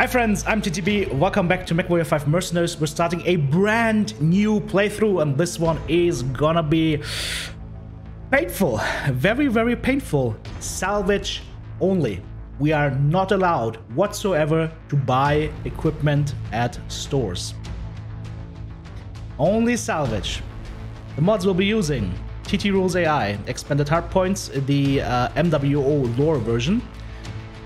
Hi friends, I'm TTB, welcome back to MechWarrior 5 Mercenaries. We're starting a brand new playthrough and this one is gonna be painful, very, very painful. Salvage only. We are not allowed whatsoever to buy equipment at stores. Only salvage. The mods we'll be using: TT Rules AI, expanded hardpoints, the MWO lore version,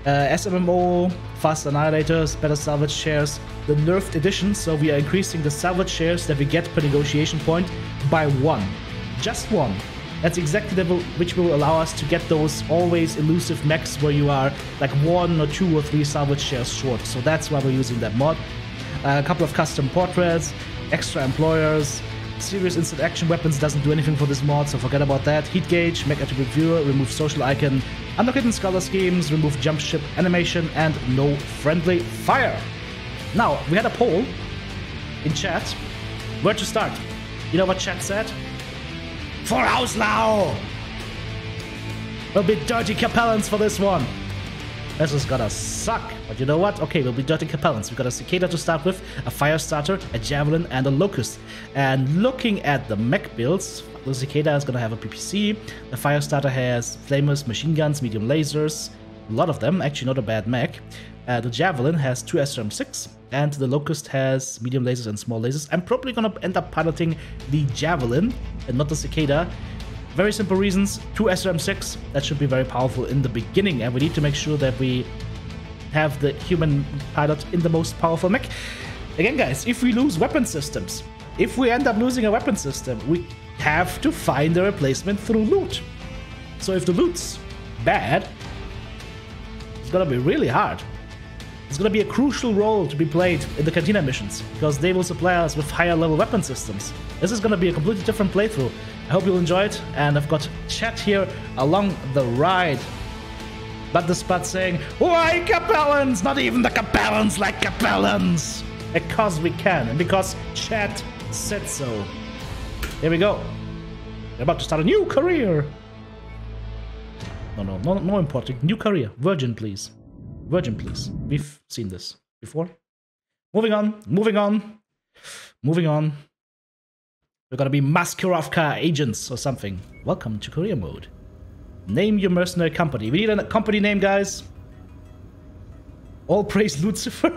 SMMO, Fast Annihilators, better salvage shares, the nerfed edition, so we are increasing the salvage shares that we get per negotiation point by one. Just one. That's exactly the which will allow us to get those always elusive mechs where you are like one or two or three salvage shares short, so that's why we're using that mod. A couple of custom portraits, extra employers, serious instant action weapons doesn't do anything for this mod, so forget about that. Heat gauge, mech attribute viewer, remove social icon, unlock hidden scholar schemes, remove jump ship animation, and no friendly fire. Now, we had a poll in chat. Where to start? You know what chat said? For house now! We'll be dirty Capellans for this one. This is gonna suck, but you know what? Okay, we'll be dirty Capellans. We've got a Cicada to start with, a Firestarter, a Javelin, and a Locust. And looking at the mech builds, the Cicada is gonna have a PPC, the Firestarter has flamers, machine guns, medium lasers, a lot of them, actually not a bad mech. The Javelin has two SRM-6, and the Locust has medium lasers and small lasers. I'm probably gonna end up piloting the Javelin and not the Cicada. Very simple reasons, two SRM-6, that should be very powerful in the beginning, and we need to make sure that we have the human pilot in the most powerful mech. Again guys, if we lose weapon systems, if we end up losing a weapon system, we have to find a replacement through loot. So if the loot's bad, it's gonna be really hard. It's gonna be a crucial role to be played in the Cantina missions, because they will supply us with higher level weapon systems. This is gonna be a completely different playthrough. I hope you'll enjoy it, and I've got chat here along the ride. But the spot saying, why Capellans? Not even the Capellans like Capellans! Because we can, and because chat said so. Here we go. We're about to start a new career! No important. New career. Virgin, please. Virgin, please. We've seen this before. Moving on, moving on, moving on. We're gonna be Maskirovka agents or something. Welcome to career mode. Name your mercenary company. We need a company name, guys. All praise Lucifer.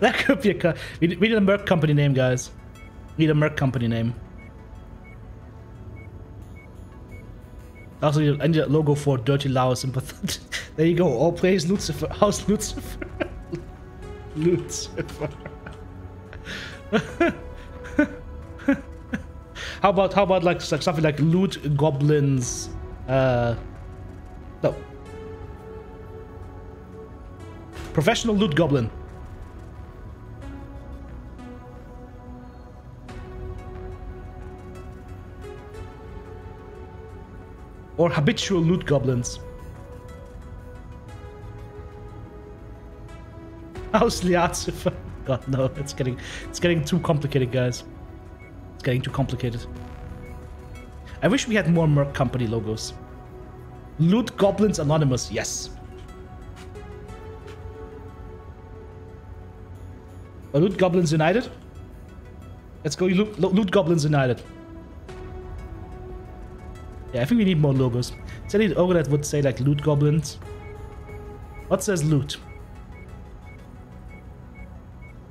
That could be a... We need a merc company name, guys. We need a merc company name. Also, I need a logo for Dirty Lao Sympathetic. There you go. All praise Lucifer. House Lucifer. Lucifer. How about like something like loot goblins? No. Professional loot goblin. Or habitual loot goblins. House Liatsifer. God no, it's getting too complicated, guys. It's getting too complicated. I wish we had more merc company logos. Loot Goblins Anonymous, yes. Or Loot Goblins United? Let's go Loot Goblins United. Yeah, I think we need more logos. Is there any ogre that would say like Loot Goblins? What says loot?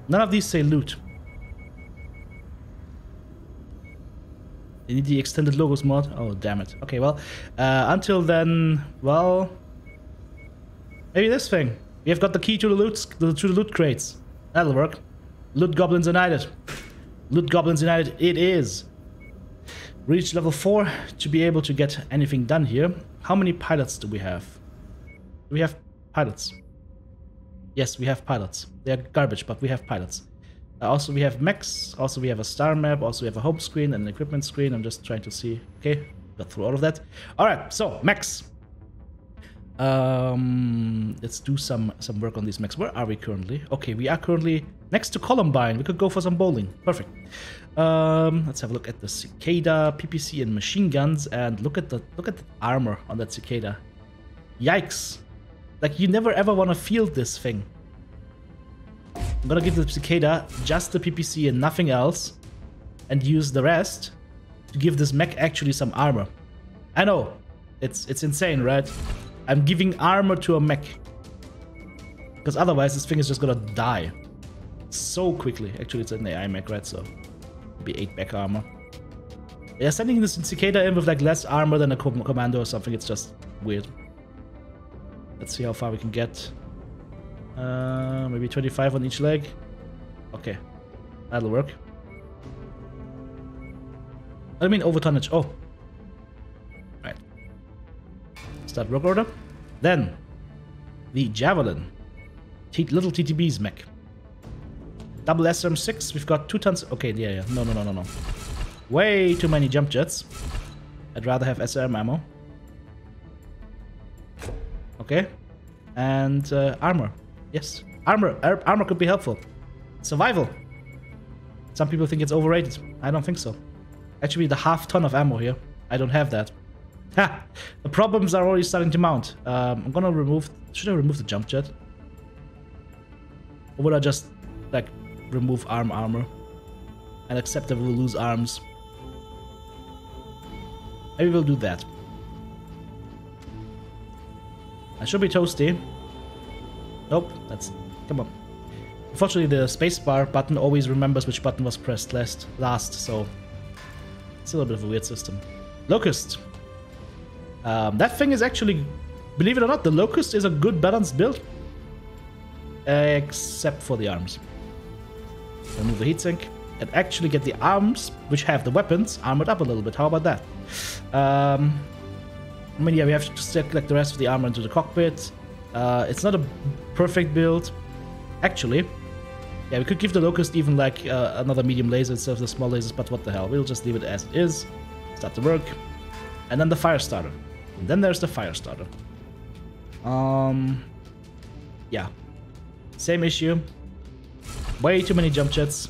None of these say loot. You need the extended logos mod? Oh, damn it. Okay, well, until then, well... Maybe this thing. We have got the key to the loot crates. That'll work. Loot Goblins United. Loot Goblins United, it is. Reach level 4 to be able to get anything done here. How many pilots do we have? Do we have pilots? Yes, we have pilots. They are garbage, but we have pilots. Also, we have mechs. Also, we have a star map. Also, we have a home screen and an equipment screen. I'm just trying to see. Okay, got through all of that. All right, so mechs. Let's do some work on these mechs. Where are we currently? Okay, we are currently next to Columbine. We could go for some bowling. Perfect. Let's have a look at the Cicada, PPC, and machine guns, and look at the armor on that Cicada. Yikes. Like, you never ever want to field this thing. I'm gonna give the Cicada just the PPC and nothing else, and use the rest to give this mech actually some armor. I know, it's insane, right? I'm giving armor to a mech, because otherwise this thing is just gonna die so quickly. Actually, it's an AI mech, right? So it'll be 8 mech armor. Yeah, sending this Cicada in with like less armor than a commando or something, it's just weird. Let's see how far we can get. Maybe 25 on each leg. Okay, that'll work. I mean over tonnage. Oh, right. Start work order. Then the Javelin, little TTB's mech. Double SRM-6. We've got 2 tons. Okay, yeah. No. Way too many jump jets. I'd rather have SRM ammo. Okay, and armor. Yes, armor could be helpful. Survival. Some people think it's overrated. I don't think so. Actually, the half ton of ammo here, I don't have that. Ha! The problems are already starting to mount. I'm gonna remove... Should I remove the jump jet? Or would I just, like, remove armor? And accept that we'll lose arms. Maybe we'll do that. I should be toasty. Nope, that's... Come on. Unfortunately, the spacebar button always remembers which button was pressed last, so... It's a little bit of a weird system. Locust. That thing is actually... Believe it or not, the Locust is a good balanced build. Except for the arms. Remove the heatsink. And actually get the arms, which have the weapons, armored up a little bit. How about that? I mean, yeah, we have to stack like the rest of the armor into the cockpit. It's not a perfect build, actually. Yeah, we could give the Locust even like another medium laser instead of the small lasers, but what the hell? We'll just leave it as it is. Start the work. And then the Firestarter. And then there's the Firestarter. Yeah. Same issue. Way too many jump jets.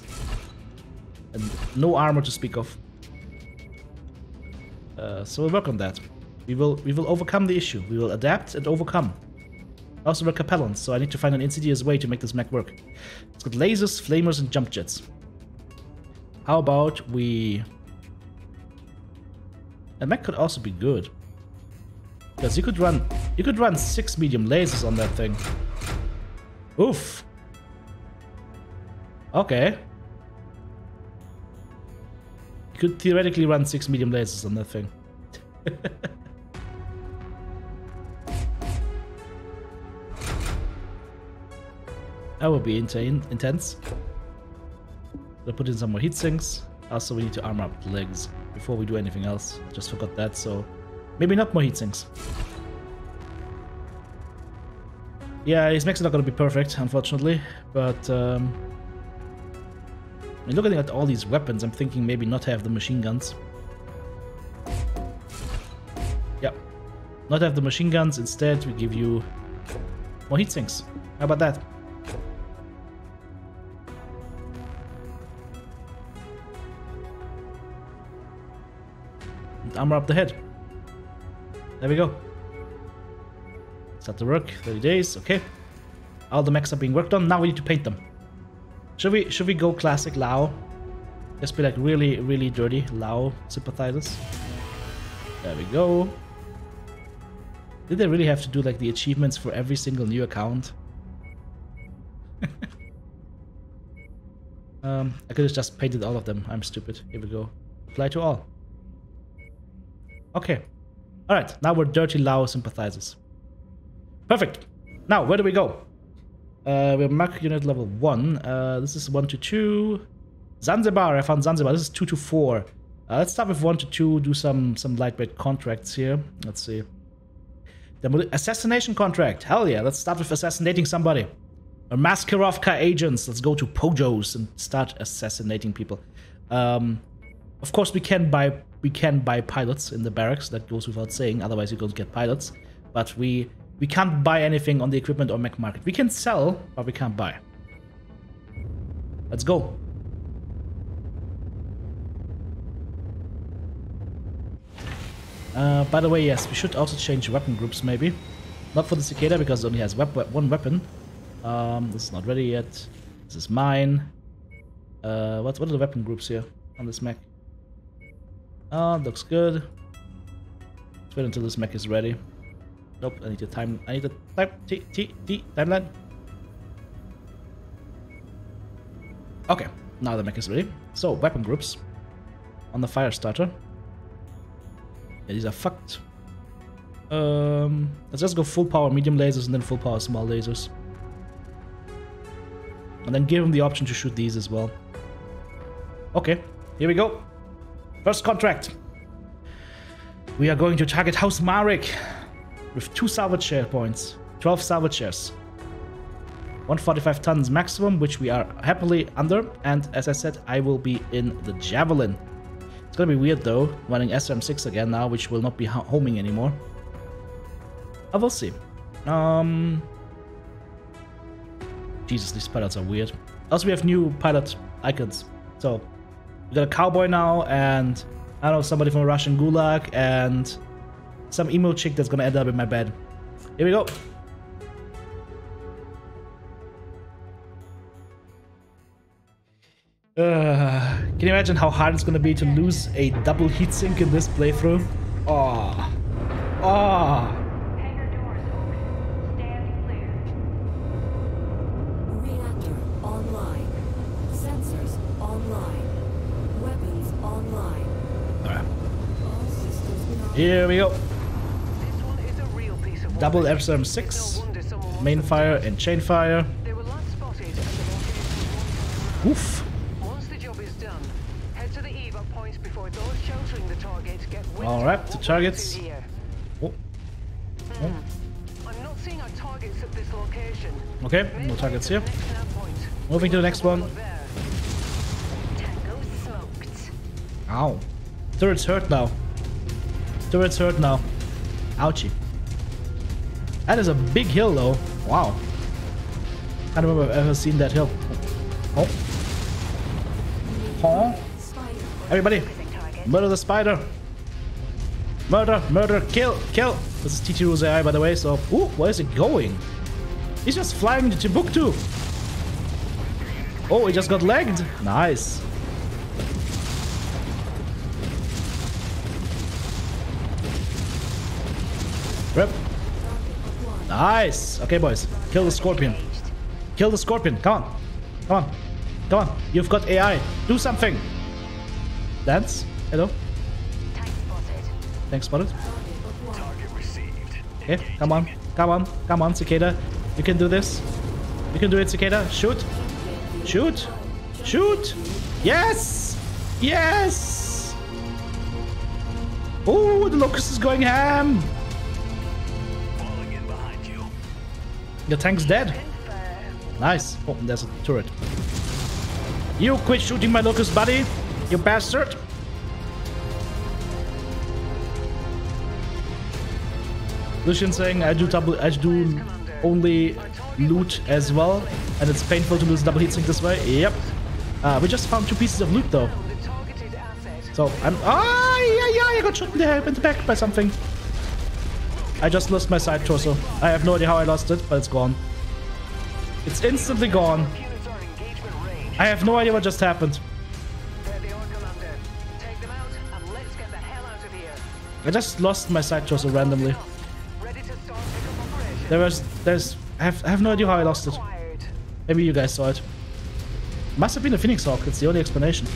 And no armor to speak of. So we'll work on that. We will overcome the issue. We will adapt and overcome. Also, we're Capellans, so I need to find an insidious way to make this mech work. It's got lasers, flamers, and jump jets. How about we... A mech could also be good. Because you could run 6 medium lasers on that thing. Oof. Okay. You could theoretically run 6 medium lasers on that thing. That would be intense. I'll put in some more heat sinks. Also, we need to armor up the legs before we do anything else. I just forgot that, so maybe not more heat sinks. Yeah, his mech's not gonna be perfect, unfortunately, but I mean, looking at all these weapons, I'm thinking maybe not have the machine guns. Yeah, not have the machine guns. Instead, we give you more heat sinks. How about that? Armor up the head. There we go. Start the work. 30 days. Okay. All the mechs are being worked on. Now we need to paint them. Should we go classic Lao? Just be like really, really dirty Lao sympathizers. There we go. Did they really have to do like the achievements for every single new account? I could have just painted all of them. I'm stupid. Here we go. Apply to all. Okay. Alright, now we're dirty Lao sympathizers. Perfect. Now, where do we go? We're Mach unit level 1. This is 1 to 2. Zanzibar, I found Zanzibar. This is 2 to 4. Let's start with 1 to 2, do some lightweight contracts here. Let's see. The assassination contract. Hell yeah, let's start with assassinating somebody. Or Maskirovka agents. Let's go to Pojos and start assassinating people. Of course, we can buy pilots in the barracks, that goes without saying, otherwise you don't get pilots. But we can't buy anything on the equipment or mech market. We can sell, but we can't buy. Let's go. By the way, yes, we should also change weapon groups, maybe. Not for the Cicada because it only has one weapon. This is not ready yet. This is mine. What are the weapon groups here on this mech? Looks good. Let's wait until this mech is ready. Nope, I need to time. I need to type timeline. Okay, now the mech is ready. So weapon groups on the Firestarter. Yeah, these are fucked. Let's just go full power medium lasers and then full power small lasers. And then give him the option to shoot these as well. Okay, here we go. First contract. We are going to target House Marik with 2 salvage share points. 12 salvage shares. 145 tons maximum, which we are happily under. And as I said, I will be in the Javelin. It's gonna be weird though, running SRM-6 again now, which will not be homing anymore. I will see. Jesus, these pilots are weird. Also, we have new pilot icons. So, we got a cowboy now, and I don't know, somebody from a Russian gulag, and some emo chick that's gonna end up in my bed. Here we go. Can you imagine how hard it's gonna be to lose a double heatsink in this playthrough? Oh. Oh. Here we go. Double SRM-6, main fire and chain fire. Oof. All right, the targets. Oh. Oh. Okay, no targets here. Moving to the next one. Ow. Turrets hurt now. Turrets hurt now. Ouchie. That is a big hill though. Wow. I don't remember I've ever seen that hill. Oh. Oh. Everybody. Murder the spider. Murder. Murder. Kill. Kill. This is TT Rules AI by the way, so... Ooh, where is it going? He's just flying to Timbuktu. Oh, he just got legged. Nice. Rip. Nice. Okay, boys. Kill the scorpion. Kill the scorpion. Come on. Come on. Come on. You've got AI. Do something. Dance. Hello. Tank spotted. Okay. Come on. Come on. Come on, Cicada. You can do this. You can do it, Cicada. Shoot. Shoot. Shoot. Yes. Yes. Oh, the Locust is going ham. Your tank's dead. Nice. Oh, and there's a turret. You quit shooting my Locust, buddy. You bastard. Lucian saying I do only loot as well, and it's painful to lose double heatsink this way. Yep. We just found 2 pieces of loot though. So I'm. Ah, yeah. I got shot in the head, in the back by something. I just lost my side torso. I have no idea how I lost it, but it's gone. It's instantly gone. I have no idea what just happened. I just lost my side torso randomly. I have no idea how I lost it. Maybe you guys saw it. Must have been a Phoenix Hawk. It's the only explanation.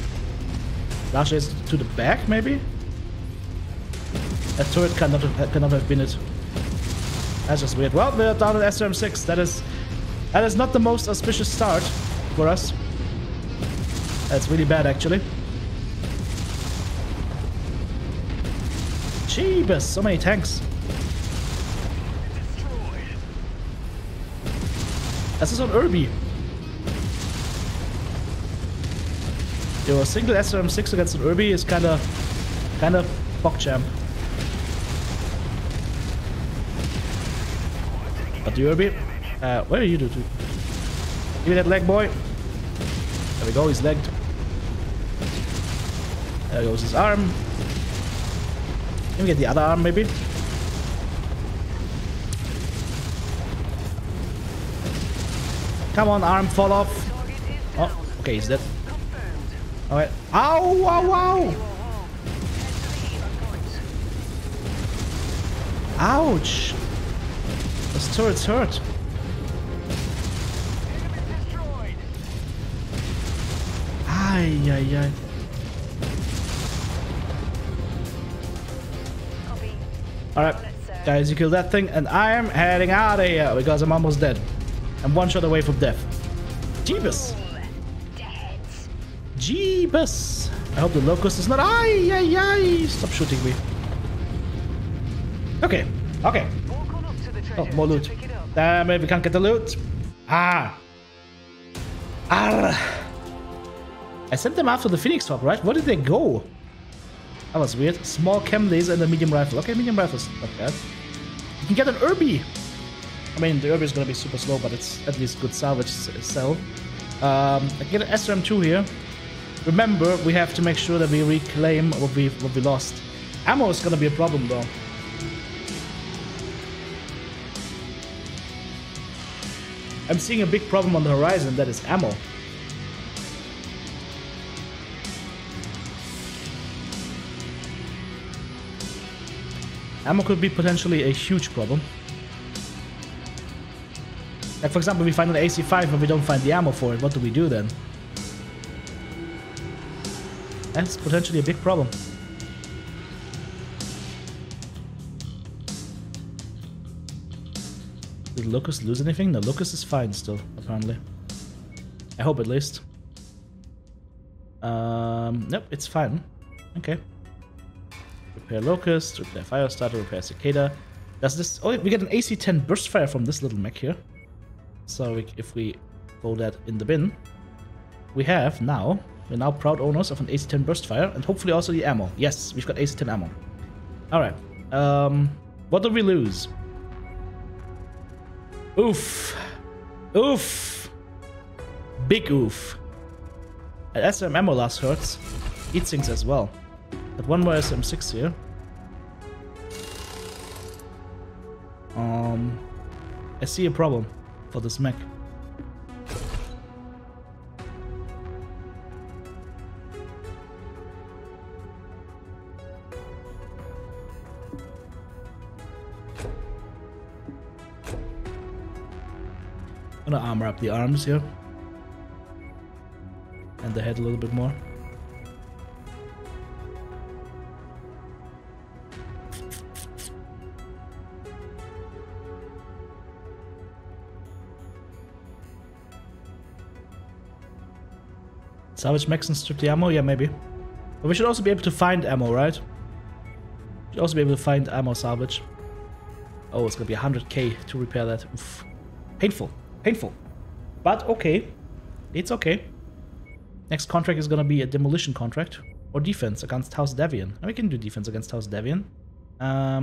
Large is to the back, maybe. That turret cannot have been it. That's just weird. Well, we're down at SRM-6. That is not the most auspicious start for us. That's really bad, actually. Jeebus, so many tanks. This is on Urbie. Yo, a single SRM-6 against an Urbie is kind of PogChamp. But the Urbie, where are you two? Give me that leg, boy. There we go, he's legged. There goes his arm. Can we get the other arm, maybe? Come on, arm fall off. Oh, okay, he's dead. Alright. Ow, ow, ow! Ouch! Those turrets hurt. Ay, ay, ay. Alright, guys, you kill that thing, and I am heading out of here because I'm almost dead. I'm one shot away from death. Jeebus! Jeebus! I hope the Locust is not... Ay, ay, ay! Stop shooting me. Okay, okay. Oh, more loot. Damn it, we can't get the loot. Ah! Arr! I sent them after the Phoenix Hawk, right? Where did they go? That was weird. Small chem laser and a medium rifle. Okay, medium rifle's not bad. You can get an Urbie! I mean, the Urbie is gonna be super slow, but it's at least good salvage cell. I can get an SRM-2 here. Remember, we have to make sure that we reclaim what we lost. Ammo is gonna be a problem, though. I'm seeing a big problem on the horizon, that is ammo. Ammo could be potentially a huge problem. Like, for example, we find an AC-5 but we don't find the ammo for it. What do we do then? That's potentially a big problem. Did Locust lose anything? No, Locust is fine still, apparently. I hope, at least. Nope, it's fine. Okay. Repair Locust, repair Firestarter, repair Cicada. Does this... Oh, we get an AC-10 burst fire from this little mech here. So if we throw that in the bin, we have now... We're now proud owners of an AC-10 burst fire and hopefully also the ammo. Yes, we've got AC-10 ammo. Alright. What do we lose? Oof. Oof. Big oof. An SMMO last hurts. It sinks as well. Got one more SM-6 here. I see a problem for this mech. I'm gonna armor up the arms here. And the head a little bit more. Salvage max and strip the ammo? Yeah, maybe. But we should also be able to find ammo, right? We should also be able to find ammo salvage. Oh, it's gonna be 100k to repair that. Oof. Painful. Painful. But okay. It's okay. Next contract is gonna be a demolition contract. Or defense against House Davion. And we can do defense against House Davion. I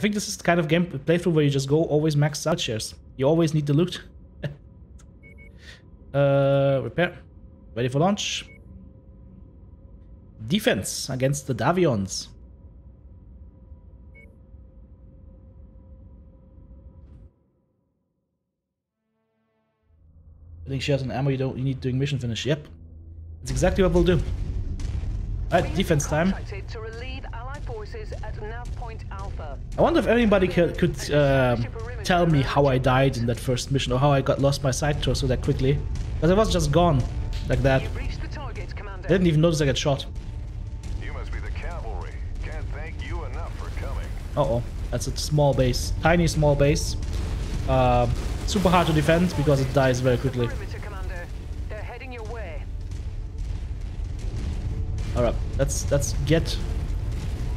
think this is the kind of game playthrough where you just go always max salvage shares. You always need the loot. Repair. Ready for launch. Defense against the Davions. Putting shares and ammo you need doing mission finish. Yep. That's exactly what we'll do. Alright, defense time. I wonder if anybody could tell me how I died in that first mission or how I got lost my side torso so that quickly. Because I was just gone like that. I didn't even notice I got shot. You must be the cavalry. Can't thank you enough for coming. Uh-oh. That's a small base. Tiny small base. Super hard to defend because it dies very quickly. Alright, let's get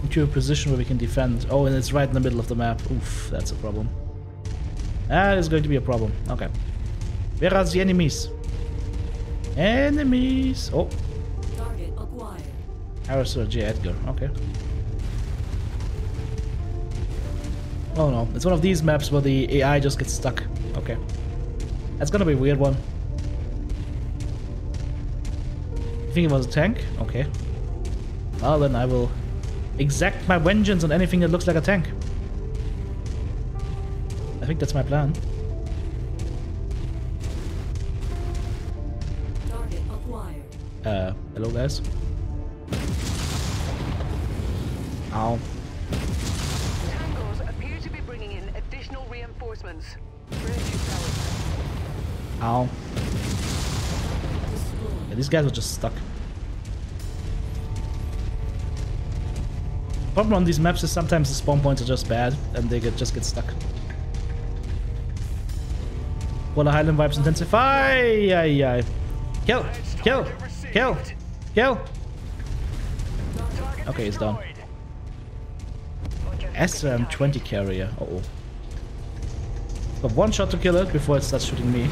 into a position where we can defend. Oh, and it's right in the middle of the map. Oof, that's a problem. That is going to be a problem. Okay. Where are the enemies? Enemies! Oh. Target acquired. Harrison J. Edgar. Okay. Oh no. It's one of these maps where the AI just gets stuck. Okay. That's gonna be a weird one. I think it was a tank? Okay. Well then I will exact my vengeance on anything that looks like a tank. I think that's my plan. Hello guys. Ow. Tangos appear to be bringing in additional reinforcements. Ow. Yeah, these guys are just stuck. The problem on these maps is sometimes the spawn points are just bad and they just get stuck. Waller Highland vibes intensify! Aye, aye. Kill! Kill! Kill! Kill! Okay, it's down. SRM-20 carrier. Uh oh. Got one shot to kill it before it starts shooting me.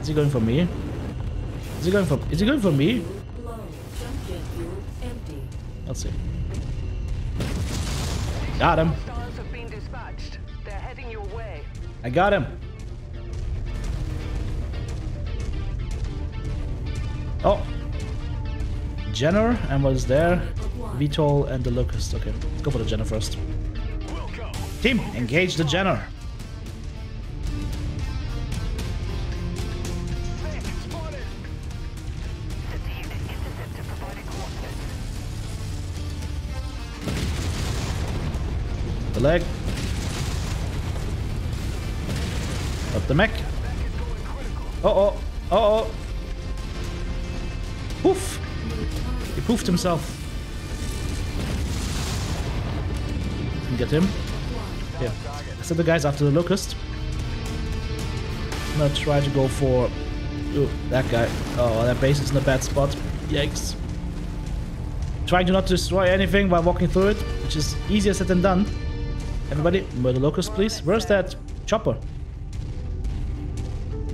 Is he going for me? Is he going for me? Let's see. Got him. I got him. Oh. Jenner and what is there? VTOL and the Locust. Okay, let's go for the Jenner first. Team, engage the Jenner. The leg. Up the mech. Oh, oh, oh, oh. Poof. He poofed himself. Didn't get him. Yeah. So the guy's after the Locust. I'm gonna try to go for. Ooh, that guy. Oh, that base is in a bad spot. Yikes. Trying to not destroy anything while walking through it, which is easier said than done. Everybody, murder Locust, please. Where's that chopper?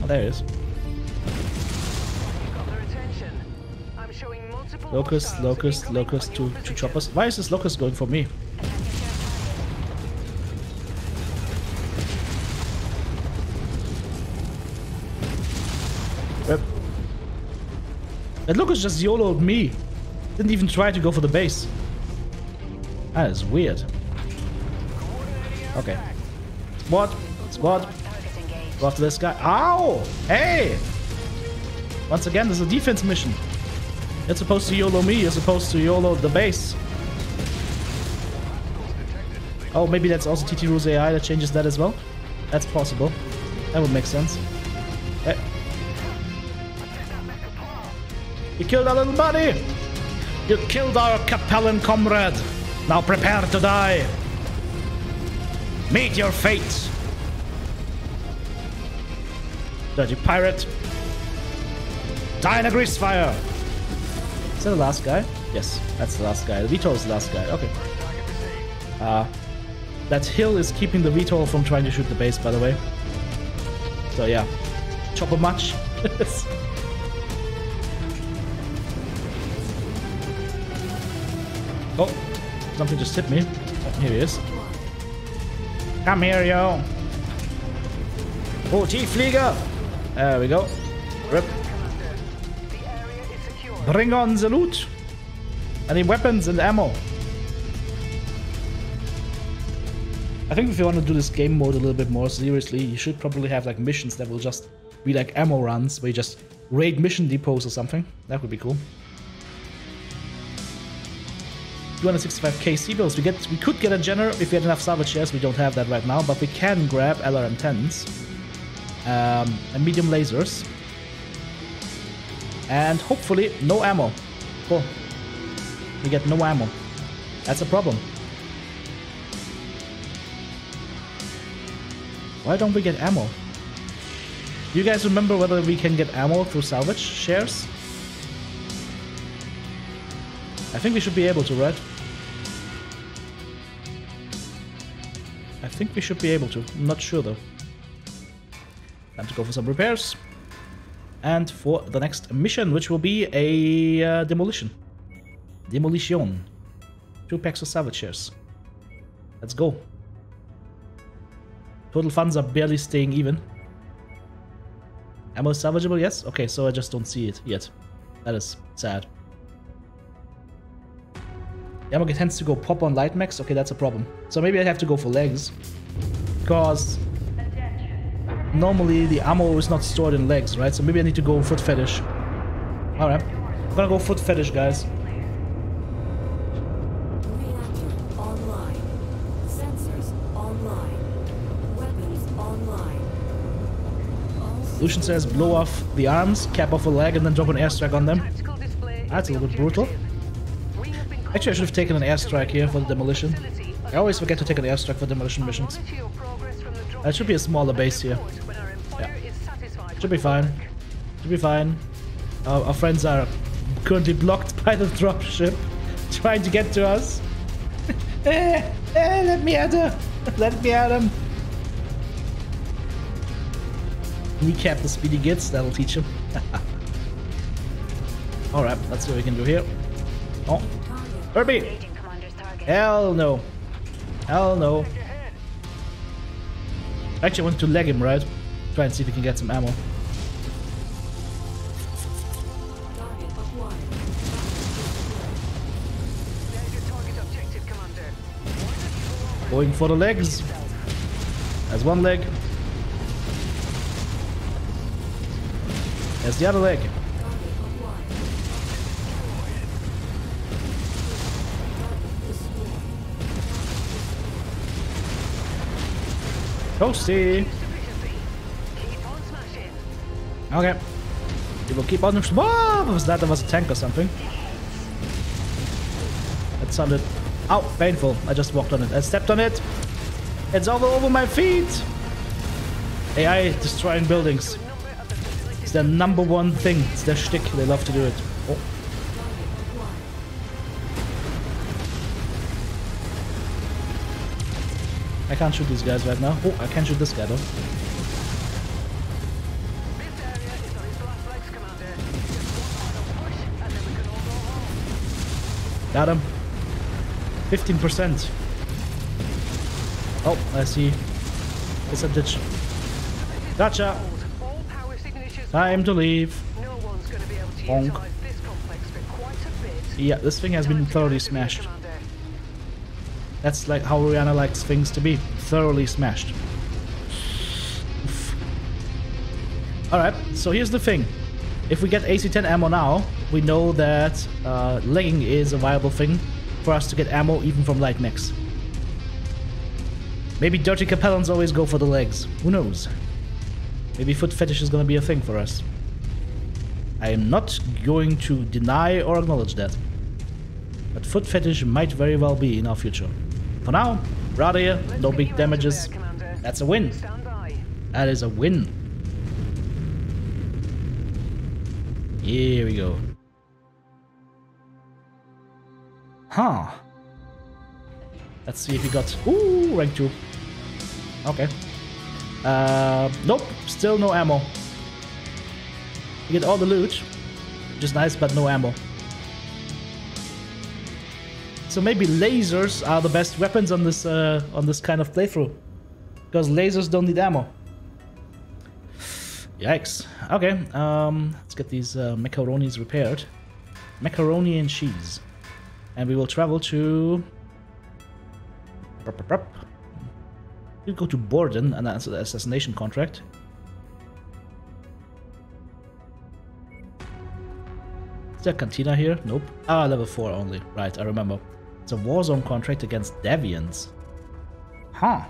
Oh, there it is. Locust, Locust, Locust, two choppers. Why is this Locust going for me? Rip. That Locust just YOLO'd me. Didn't even try to go for the base. That is weird. Okay. Squad. Squad. Go after this guy. Ow! Hey! Once again, this is a defense mission. You're supposed to YOLO me. You're supposed to YOLO the base. Oh, maybe that's also TT Rules AI that changes that as well. That's possible. That would make sense. Hey. You killed our little buddy! You killed our Capellan comrade! Now prepare to die! Meet your fate! Dirty pirate! Die in a grease fire! Is that the last guy? Yes, that's the last guy. The VTOL is the last guy. Okay. That hill is keeping the VTOL from trying to shoot the base, by the way. So yeah. Chopper much. Oh, something just hit me. Oh, here he is. Come here, yo! Oh, Tiefflieger! There we go. Rip. Bring on the loot! Any weapons and ammo? I think if you want to do this game mode a little bit more seriously, you should probably have like missions that will just be like ammo runs, where you just raid mission depots or something. That would be cool. 265k C-bills. We could get a Jenner if we had enough salvage shares. We don't have that right now, but we can grab LRM-10s and medium lasers. And hopefully no ammo. Cool. We get no ammo. That's a problem. Why don't we get ammo? Do you guys remember whether we can get ammo through salvage shares? I think we should be able to, right? I think we should be able to. I'm not sure though. Time to go for some repairs. And for the next mission, which will be a demolition. Demolition. 2 packs of salvage shares. Let's go. Total funds are barely staying even. Ammo is salvageable, yes? Okay, so I just don't see it yet. That is sad. The ammo tends to go pop on light max. Okay, that's a problem. So maybe I have to go for legs. Because normally the ammo is not stored in legs, right? So maybe I need to go foot fetish. Alright. I'm gonna go foot fetish, guys. Lucian says blow off the arms, cap off a leg, and then drop an airstrike on them. That's a little bit brutal. Actually, I should have taken an airstrike here for the demolition. I always forget to take an airstrike for demolition missions. That should be a smaller base here. Yeah. Should be fine. Should be fine. Our friends are currently blocked by the dropship, trying to get to us. Let me at her! Let me at him! Kneecap the speedy gits, that'll teach him. Alright, let's see what we can do here. Oh, Urbie! Hell no. Hell no. Actually, I want to leg him, right? Try and see if we can get some ammo. Going for the legs. That's one leg. There's the other leg. Toasty. Okay. We will keep on. Whoa! Was that? There was a tank or something. That sounded. Ow! Painful. I just walked on it. I stepped on it. It's all over my feet. AI destroying buildings. Their number one thing. It's their shtick. They love to do it. Oh. I can't shoot these guys right now. Oh, I can shoot this guy though. Got him. 15%. Oh, I see. It's a ditch. Gotcha. Time to leave. No one's gonna be able to utilize this complex for quite a bit. Yeah, this thing has been thoroughly smashed. That's like how Rihanna likes things to be. Thoroughly smashed. Alright, so here's the thing. If we get AC-10 ammo now, we know that legging is a viable thing for us to get ammo even from light mechs. Maybe dirty Capellans always go for the legs. Who knows? Maybe foot fetish is gonna be a thing for us. I am not going to deny or acknowledge that. But foot fetish might very well be in our future. For now, we're out of here. No big damages. That's a win. That is a win. Here we go. Huh. Let's see if we got... Ooh, rank 2. Okay. Nope, still no ammo. You get all the loot, which is nice, but no ammo. So maybe lasers are the best weapons on this kind of playthrough, because lasers don't need ammo. Yikes. Okay, let's get these macaronis repaired. Macaroni and cheese, and we will travel to. You go to Borden and that's an assassination contract. Is there a cantina here? Nope. Ah, level 4 only. Right, I remember. It's a Warzone contract against Davions. Huh.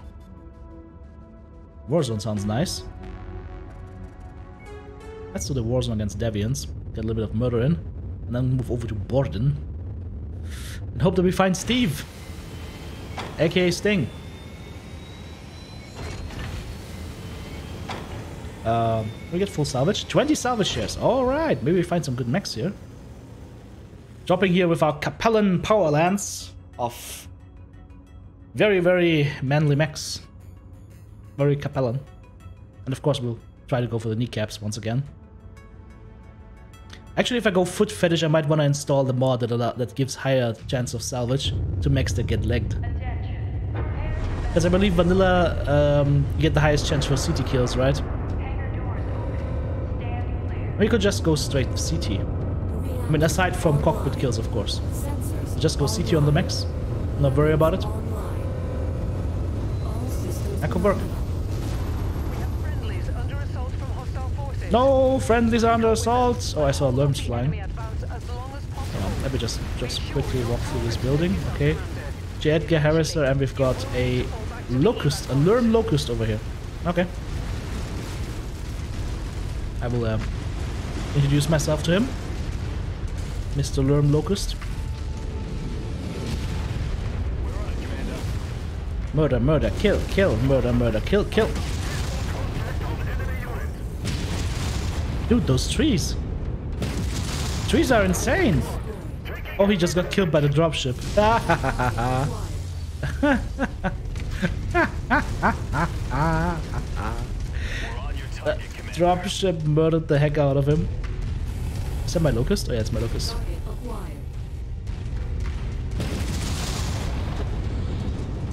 Warzone sounds nice. Let's do the Warzone against Davions. Get a little bit of murder in. And then move over to Borden. And hope that we find Steve. AKA Sting. We get full salvage. 20 salvage shares. Alright, maybe we find some good mechs here. Dropping here with our Capellan power lance of very, very manly mechs. Very Capellan. And of course we'll try to go for the kneecaps once again. Actually, if I go foot fetish, I might want to install the mod that gives higher chance of salvage to mechs that get legged. Because I believe vanilla, you get the highest chance for CT kills, right? We could just go straight to CT. I mean, aside from cockpit kills, of course. Just go CT on the mechs. Not worry about it. That could work. No! Friendlies are under assault! Oh, I saw Lurms flying. Let me just quickly walk through this building. Okay. J. Edgar Harriser, and we've got a Locust, a Lurm Locust over here. Okay. I will introduce myself to him. Mr. Lurm Locust. Murder, murder, kill, kill, murder, murder, kill, kill. Dude, those trees. Trees are insane. Oh, he just got killed by the dropship. Dropship murdered the heck out of him. Is that my Locust? Oh yeah, it's my Locust.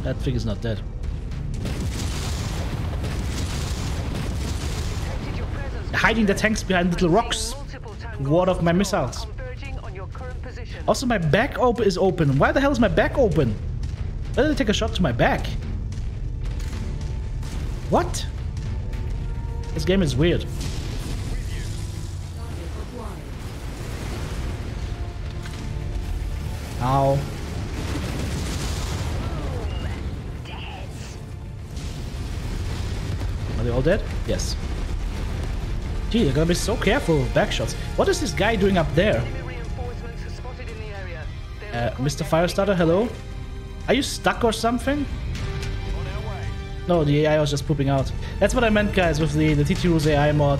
That figure's not dead. Hiding the tanks behind little rocks. Ward off my missiles. Also, my back is open. Why the hell is my back open? Why did they take a shot to my back? What? This game is weird. Ow. Are they all dead? Yes. Gee, they're gonna be so careful with backshots. What is this guy doing up there? Mr. Firestarter, hello? Are you stuck or something? No, the AI was just pooping out. That's what I meant, guys, with the TT Rules AI mod.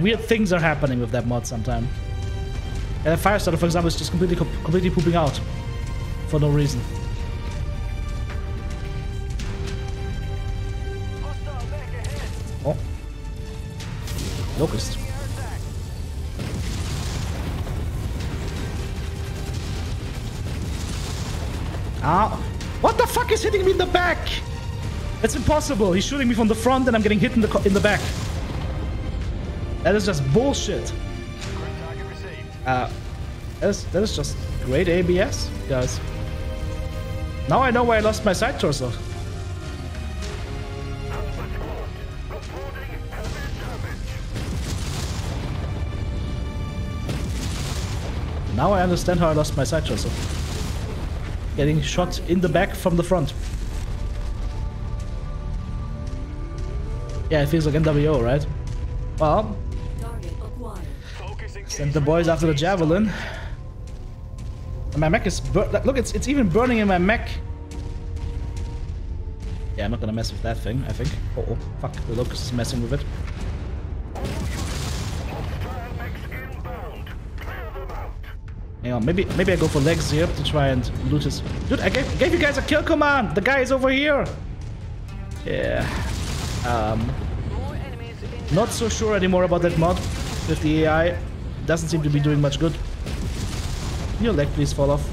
Weird things are happening with that mod sometimes. And the Firestarter, for example, is just completely pooping out. For no reason. Locust. Ah, what the fuck is hitting me in the back? That's impossible. He's shooting me from the front and I'm getting hit in the back. That is just bullshit. That is just great ABS, guys. Now I know why I lost my side torso. Now I understand how I lost my side torso. Getting shot in the back from the front. Yeah, it feels like MWO, right? Well, send the boys after the Javelin. And my mech is look, it's even burning in my mech. Yeah, I'm not gonna mess with that thing, I think. Oh, fuck, the Locust is messing with it. Hang on, maybe I go for legs here to try and loot his... Dude, I gave you guys a kill command! The guy is over here! Yeah... Not so sure anymore about that mod with the AI. Doesn't seem to be doing much good. Can your leg please fall off?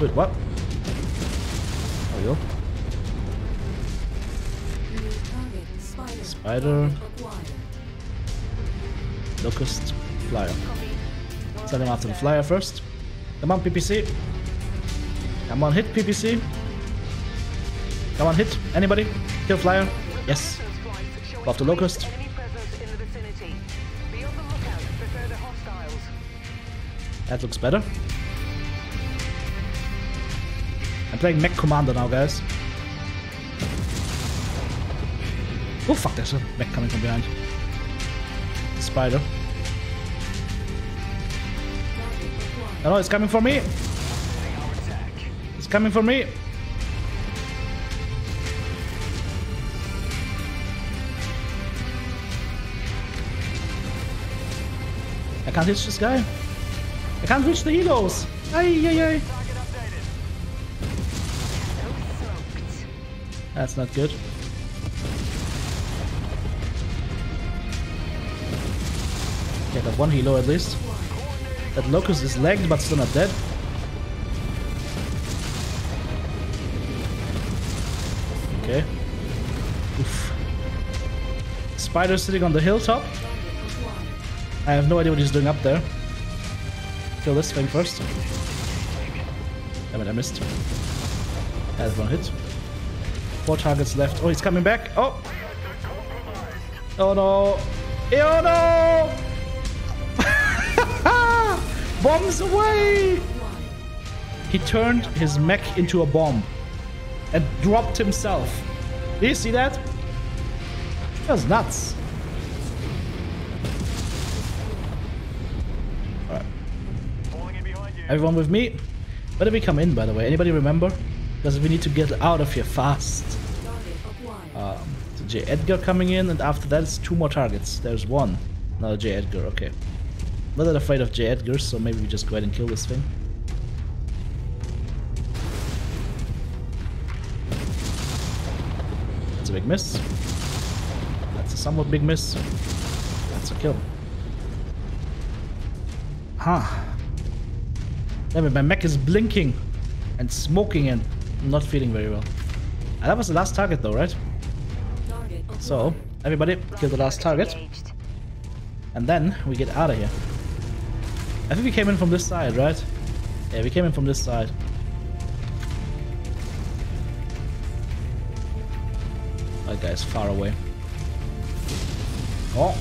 Wait, what? There we go. Spider... Locust... Flyer. Send him after the flyer first. Come on, PPC. Come on, hit PPC. Come on, hit anybody. Kill flyer. Yes. Off the Locust. That looks better. I'm playing Mech Commander now, guys. Oh fuck, there's a mech coming from behind. Spider. No, it's coming for me! It's coming for me! I can't reach this guy. I can't reach the helos! Ay, ay, ay. That's not good. Okay, I got one helo at least. That Locust is lagged, but still not dead. Okay. Oof. Spider sitting on the hilltop. I have no idea what he's doing up there. Kill this thing first. Damn it, I missed. That one hit. 4 targets left. Oh, he's coming back. Oh! Oh no. Oh no! Bombs away! He turned his mech into a bomb and dropped himself. Do you see that? That was nuts. Alright. Everyone with me? Where did we come in, by the way? Anybody remember? Because we need to get out of here fast. J. Edgar coming in, and after that it's two more targets. There's one. No, J. Edgar, okay. Not that afraid of J. Edgar, so maybe we just go ahead and kill this thing. That's a big miss. That's a somewhat big miss. That's a kill. Huh. Damn it, my mech is blinking and smoking and not feeling very well. And that was the last target though, right? So, everybody, kill the last target. And then we get out of here. I think we came in from this side, right? Yeah, we came in from this side. That guy's far away. Oh!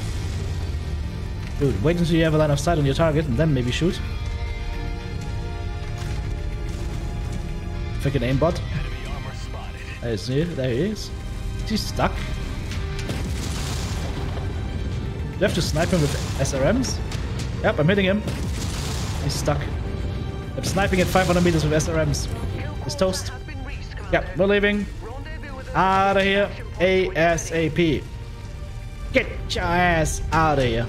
Dude, wait until you have a line of sight on your target and then maybe shoot. Freaking aimbot. There he is. Is he stuck? Do I have to snipe him with SRMs? Yep, I'm hitting him. He's stuck. I'm sniping at 500 meters with SRMs. He's toast. Yep, we're leaving. Out of here. ASAP. Get your ass out of here.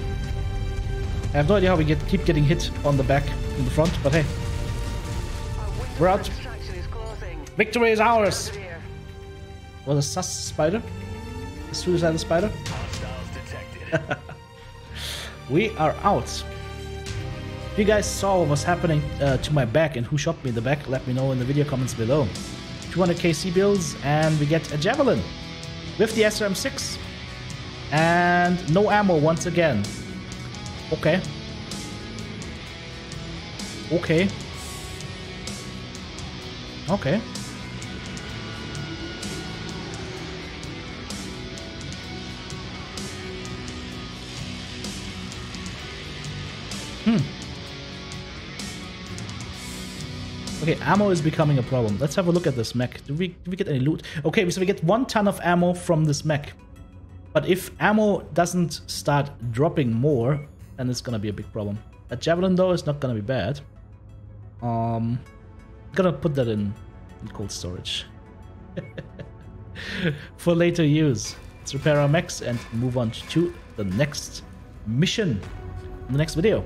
I have no idea how we keep getting hit on the back and the front, but hey. We're out. Victory is ours. Well, a sus spider. A suicidal spider. We are out. If you guys saw what was happening to my back and who shot me in the back, let me know in the video comments below. 200 KC builds and we get a Javelin with the SRM-6 and no ammo once again. Okay. Okay. Okay. Hmm. Okay, ammo is becoming a problem. Let's have a look at this mech. Do we get any loot? Okay, so we get 1 ton of ammo from this mech. But if ammo doesn't start dropping more, then it's gonna be a big problem. A Javelin though is not gonna be bad. I'm gonna put that in cold storage. For later use. Let's repair our mechs and move on to the next mission. In the next video.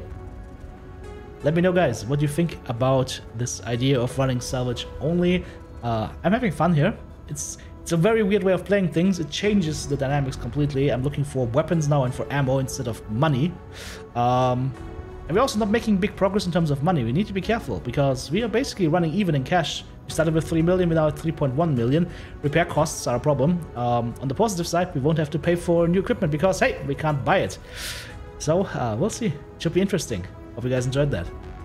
Let me know guys what you think about this idea of running salvage only. I'm having fun here. It's a very weird way of playing things. It changes the dynamics completely. I'm looking for weapons now and for ammo instead of money. And we're also not making big progress in terms of money. We need to be careful because we are basically running even in cash. We started with 3 million, we're now at 3.1 million. Repair costs are a problem. On the positive side, we won't have to pay for new equipment because, hey, we can't buy it. So, we'll see. It should be interesting. Hope you guys enjoyed that.